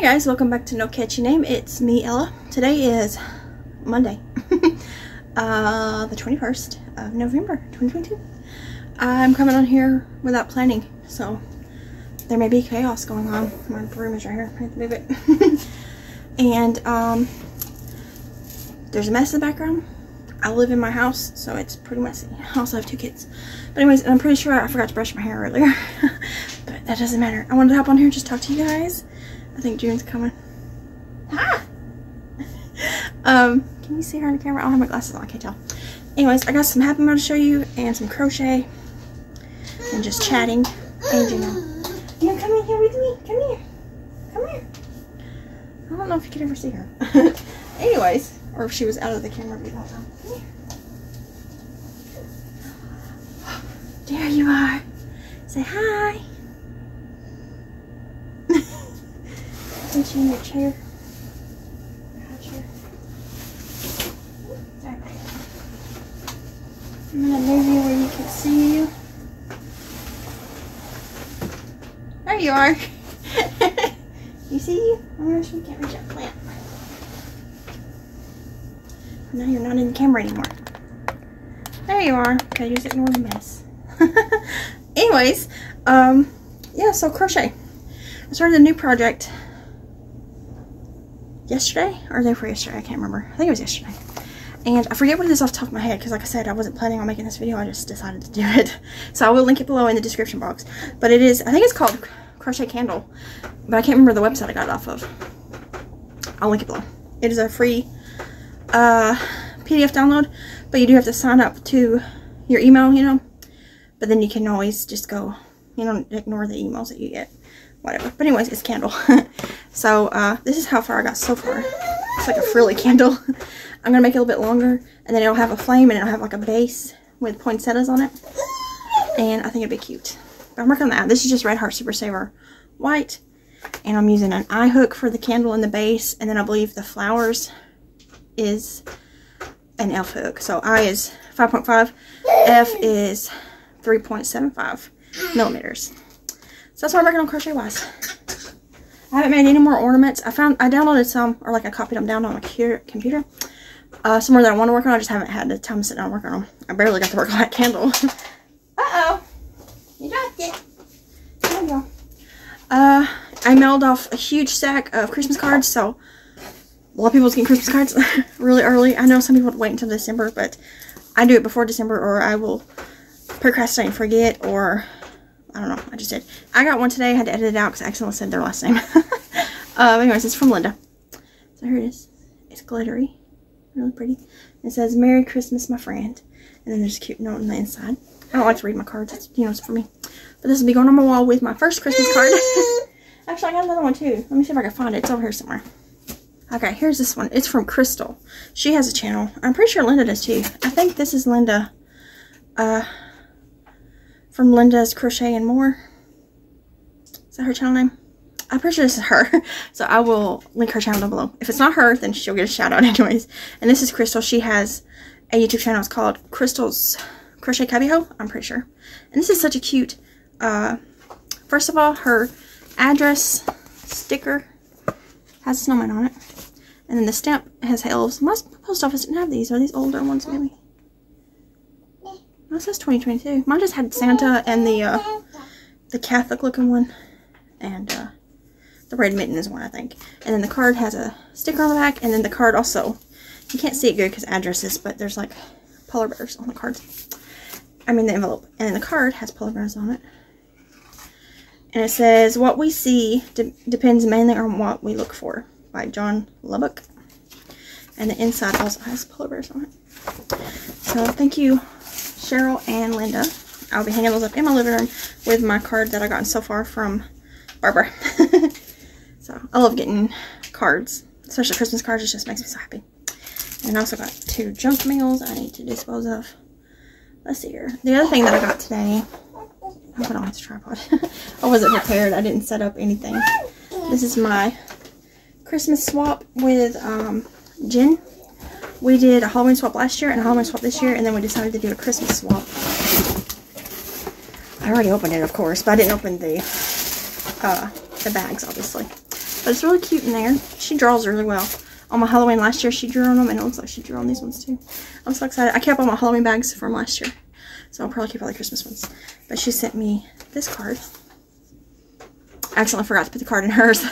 Hey guys, welcome back to No Catchy Name. It's me, Ella. Today is Monday, the 21st of November, 2022. I'm coming on here without planning, so there may be chaos going on. My broom is right here. I have to move it. And there's a mess in the background. I live in my house, so it's pretty messy. I also have two kids. But anyways, I'm pretty sure I forgot to brush my hair earlier. But that doesn't matter. I wanted to hop on here and just talk to you guys. I think June's coming. Ah! Can you see her on the camera? I don't have my glasses on. I can't tell. Anyways, I got some Happy Mail to show you and some crochet and just chatting. And you know, come in here with me. Come here. Come here. I don't know if you could ever see her. Anyways, or if she was out of the camera the whole time. Come here. Oh, there you are. Say hi. Put you in your chair. There. I'm gonna move you where you can see you. There you are. You see you? I'm gonna show you can't reach that plant. Now you're not in the camera anymore. There you are. Okay, just ignore the mess. Anyways, yeah, so crochet. I started a new project yesterday or the day before yesterday. I can't remember. I think it was yesterday. And I forget what it is off the top of my head because, like I said, I wasn't planning on making this video. I just decided to do it. So I will link it below in the description box. But it is, I think it's called Crochet Candle. But I can't remember the website I got it off of. I'll link it below. It is a free PDF download, but you do have to sign up to your email, you know. But then you can always just go, you know, ignore the emails that you get, whatever. But anyways, it's candle. So this is how far I got so far. It's like a frilly candle. I'm gonna make it a little bit longer, and then it'll have a flame, and it'll have like a base with poinsettias on it, and I think it'd be cute. But I'm working on that. This is just Red Heart Super Saver White, and I'm using an eye hook for the candle in the base, and then I believe the flowers is an F hook. So I is 5.5, F is 3.75 millimeters. So that's what I'm working on crochet wise. I haven't made any more ornaments. I downloaded some, or like I copied them down on my computer. Somewhere that I want to work on. I just haven't had the time to sit down and work on them. I barely got to work on that candle. Uh-oh. You dropped it. There you go. I mailed off a huge stack of Christmas cards, so a lot of people's getting Christmas cards really early. I know some people would wait until December, but I do it before December or I will procrastinate and forget, or I don't know. I just did. I got one today. I had to edit it out because I accidentally said their last name. Anyways, it's from Linda. So here it is. It's glittery. Really pretty. It says, "Merry Christmas, my friend." And then there's a cute note on the inside. I don't like to read my cards. It's, you know, it's for me. But this will be going on my wall with my first Christmas card. Actually, I got another one too. Let me see if I can find it. It's over here somewhere. Okay, here's this one. It's from Crystal. She has a channel. I'm pretty sure Linda does too. I think this is Linda from Linda's Crochet and More. Is that her channel name? I'm pretty sure this is her. So I will link her channel down below. If it's not her, then she'll get a shout out anyways. And this is Crystal. She has a YouTube channel. It's called Crystal's Crochet Cubbyhole, I'm pretty sure. And this is such a cute, first of all, her address sticker has a snowman on it. And then the stamp has elves. My post office didn't have these. Are these older ones, maybe? Mine says 2022. Mine just had Santa and the Catholic-looking one. And the red mitten is one, I think. And then the card has a sticker on the back. And then the card also, you can't see it good because addresses, but there's like polar bears on the card. I mean the envelope. And then the card has polar bears on it. And it says, "What we see depends mainly on what we look for," by John Lubbock. And the inside also has polar bears on it. So thank you, Cheryl and Linda. I'll be hanging those up in my living room with my card that I've gotten so far from Barbara. So I love getting cards, especially Christmas cards. It just makes me so happy. And I also got two junk mails I need to dispose of. Let's see here. The other thing that I got today, I put on this tripod. I wasn't prepared. I didn't set up anything. This is my Christmas swap with Jen. We did a Halloween swap last year and a Halloween swap this year, and then we decided to do a Christmas swap. I already opened it, of course, but I didn't open the bags, obviously. But But it's really cute in there. She draws really well. On my Halloween last year, she drew on them, and it looks like she drew on these ones too. I'm so excited. I kept all my Halloween bags from last year, so I'll probably keep all the Christmas ones. But she sent me this card. I accidentally forgot to put the card in hers,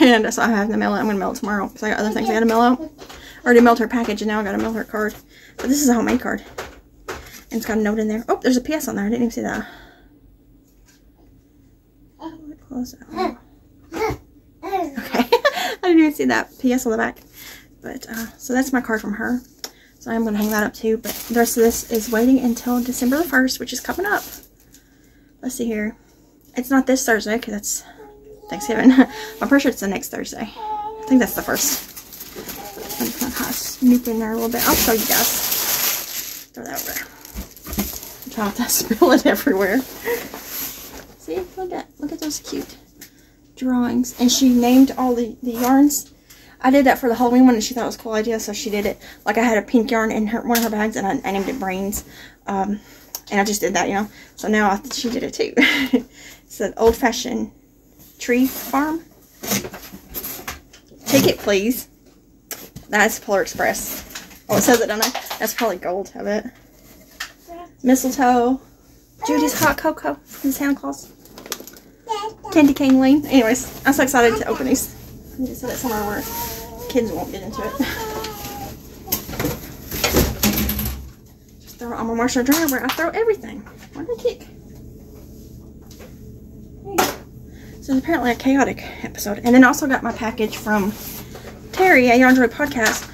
and so I have to mail it. I'm gonna mail it tomorrow because I got other things I gotta mail out. I already mailed her package, and now I gotta mail her card. But this is a homemade card, and it's got a note in there. Oh, there's a PS on there. I didn't even see that. Close it. Oh. Okay. I didn't even see that PS on the back, but so that's my card from her. So I'm gonna hang that up too. But the rest of this is waiting until December the 1st, which is coming up. Let's see here. It's not this Thursday because that's Thanksgiving. I'm pretty sure it's the next Thursday. I think that's the 1st. I'm gonna kind of snoop in there a little bit. I'll show you guys. Throw that over there. I'm trying not to spill it everywhere. See, look at that. Look at those cute drawings, and she named all the yarns. I did that for the Halloween one, and she thought it was a cool idea, so she did it. Like, I had a pink yarn in her, one of her bags, and I named it Brains, and I just did that, you know. So now she did it too. It's an old-fashioned tree farm. Take it, please. That's Polar Express. Oh, it says it, don't I? That's probably gold, I bet. Mistletoe. Judy's Hot Cocoa from Santa Claus. Candy cane lane. Anyways, I'm so excited to open these. I need to set it somewhere where kids won't get into it. Just throw it on my washer dryer where I throw everything. Why did I kick? So it's apparently a chaotic episode. And then I also got my package from Terry at Yarnjoy Podcast.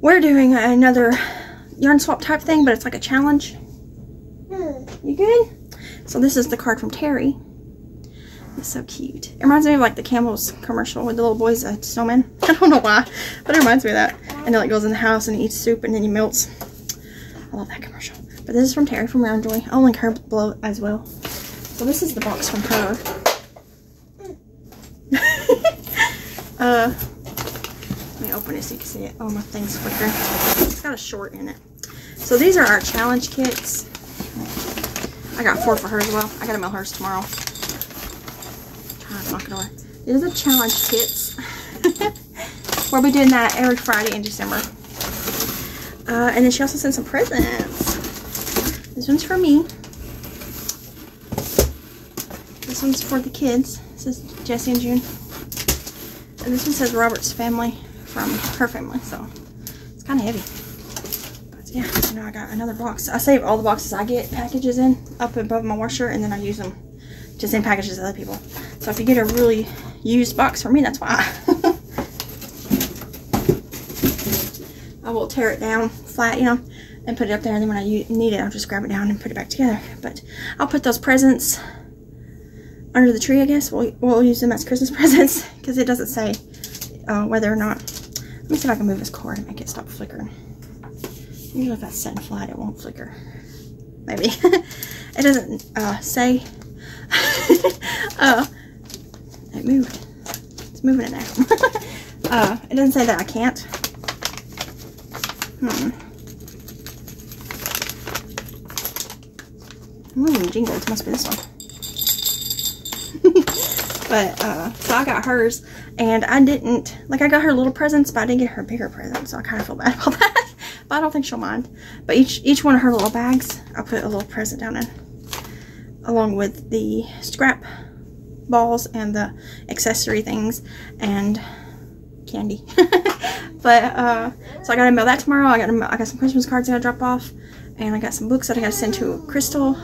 We're doing another yarn swap type thing, but it's like a challenge. You good? So this is the card from Terry. It's so cute. It reminds me of like the Campbell's commercial with the little boys at snowman. I don't know why, but it reminds me of that. And it like goes in the house and he eats soup and then he melts. I love that commercial. But this is from Terry from Yarnjoy. I'll link her below as well. So this is the box from her. Let me open it so you can see it. Oh, my thing's flickering. It's got a short in it. So these are our challenge kits. I got 4 for her as well. I gotta mail hers tomorrow. Knock it over. These are the challenge kits. We'll be doing that every Friday in December. And then she also sent some presents. This one's for me. This one's for the kids. This is Jesse and June. And this one says Robert's family from her family. So it's kind of heavy. But yeah, so now I got another box. I save all the boxes I get packages in up above my washer, and then I use them to send packages to other people. So if you get a really used box for me, that's why. I will tear it down flat, you know, and put it up there. And then when I need it, I'll just grab it down and put it back together. But I'll put those presents under the tree, I guess. We'll use them as Christmas presents because it doesn't say whether or not. Let me see if I can move this cord and make it stop flickering. Usually if that's set flat, it won't flicker. Maybe. It doesn't say. It moved. It's moving it now. It doesn't say that I can't. Ooh, jingles. Must be this one. But, so I got hers, and I didn't, like, I got her little presents, but I didn't get her bigger presents, so I kind of feel bad about that. But I don't think she'll mind. But each one of her little bags, I put a little present down in, along with the scrap balls and the accessory things and candy. But so I gotta mail that tomorrow. I got some Christmas cards I gotta drop off, and I got some books that I gotta send to Crystal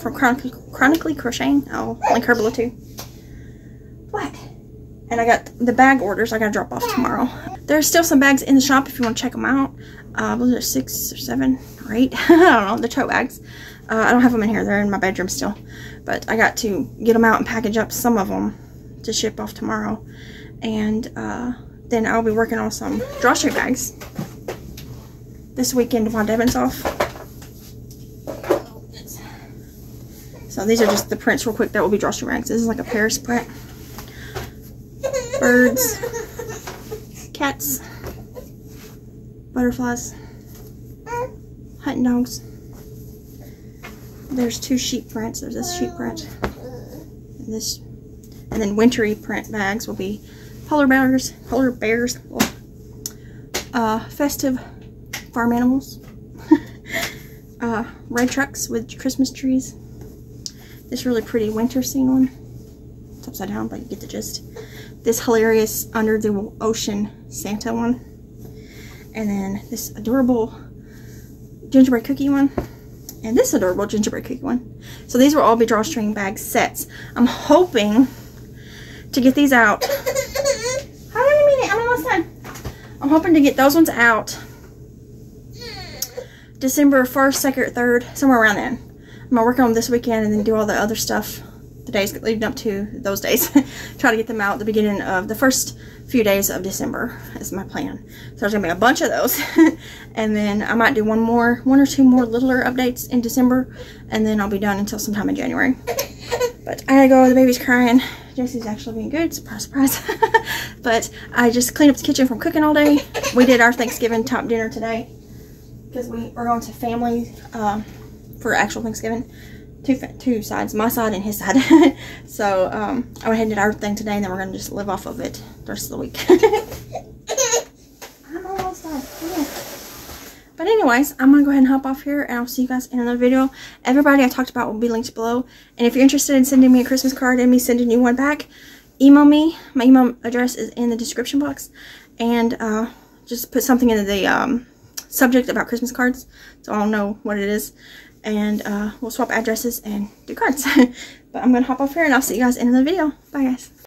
from Chronically Crocheting. I'll link her below too. What? And I got the bag orders I gotta drop off tomorrow. There's still some bags in the shop if you want to check them out. I believe there's 6 or 7 or 8. I don't know, the tote bags. I don't have them in here. They're in my bedroom still. But I got to get them out and package up some of them to ship off tomorrow. And then I'll be working on some drawstring bags this weekend while Devin's off. So these are just the prints real quick that will be drawstring bags. This is like a Paris print. Birds. Cats. Butterflies. Hunting dogs. There's 2 sheep prints. There's this sheep print and this, and then wintry print bags will be polar bears, festive farm animals, red trucks with Christmas trees, this really pretty winter scene one, it's upside down but you get the gist, this hilarious under the ocean Santa one, and then this adorable gingerbread cookie one, and this adorable gingerbread cookie one. So these will all be drawstring bag sets. I'm hoping to get these out. How do you mean it? I'm almost done. I'm hoping to get those ones out December 1st, 2nd, 3rd, somewhere around then. I'm going to work on them this weekend and then do all the other stuff the days leading up to those days. Try to get them out at the beginning of the first few days of December is my plan. So there's going to be a bunch of those. And then I might do one or two more littler updates in December. And then I'll be done until sometime in January. But I gotta go, the baby's crying. Jesse's actually being good, surprise, surprise. But I just cleaned up the kitchen from cooking all day. We did our Thanksgiving top dinner today because we are going to family for actual Thanksgiving. Two sides, my side and his side. So I went ahead and did our thing today, and then we're gonna just live off of it the rest of the week. I'm almost done. Yeah. But anyways, I'm gonna go ahead and hop off here, and I'll see you guys in another video. Everybody I talked about will be linked below, and if you're interested in sending me a Christmas card and me sending you one back, email me. My email address is in the description box, and just put something in the subject about Christmas cards, so I'll know what it is. And we'll swap addresses and do cards. But I'm gonna hop off here, and I'll see you guys in another video. Bye guys.